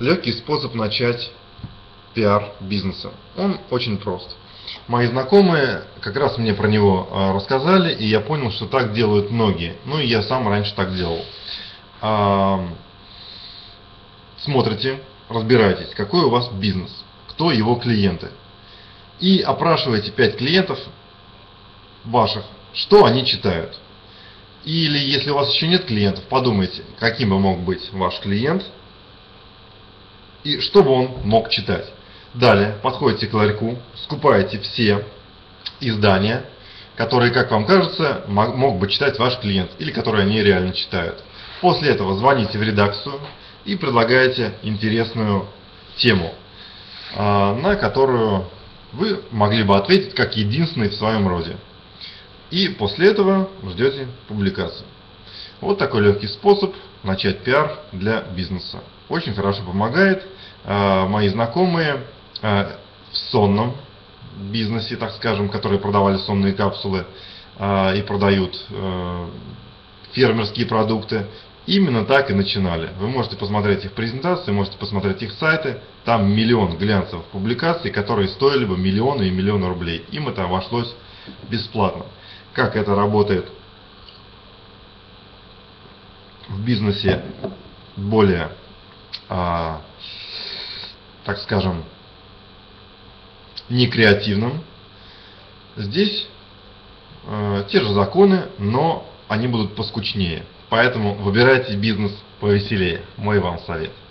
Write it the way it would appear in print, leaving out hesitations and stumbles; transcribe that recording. легкий способ начать пиар бизнеса. Он очень прост. Мои знакомые как раз мне про него рассказали, и я понял, что так делают многие. Ну и я сам раньше так делал. Смотрите, разбирайтесь, какой у вас бизнес, кто его клиенты. И опрашивайте 5 клиентов ваших, что они читают. Или если у вас еще нет клиентов, подумайте, каким бы мог быть ваш клиент и что бы он мог читать. Далее подходите к ларьку, скупаете все издания, которые, как вам кажется, мог бы читать ваш клиент или которые они реально читают. После этого звоните в редакцию и предлагаете интересную тему, на которую вы могли бы ответить как единственный в своем роде. И после этого ждете публикацию. Вот такой легкий способ начать пиар для бизнеса. Очень хорошо помогает. Мои знакомые в сонном бизнесе, так скажем, которые продавали сонные капсулы и продают фермерские продукты, именно так и начинали. Вы можете посмотреть их презентации, можете посмотреть их сайты. Там миллион глянцевых публикаций, которые стоили бы миллионы и миллионы рублей. Им это обошлось бесплатно. Как это работает в бизнесе более, так скажем, не креативном. Здесь те же законы, но они будут поскучнее. Поэтому выбирайте бизнес повеселее. Мой вам совет.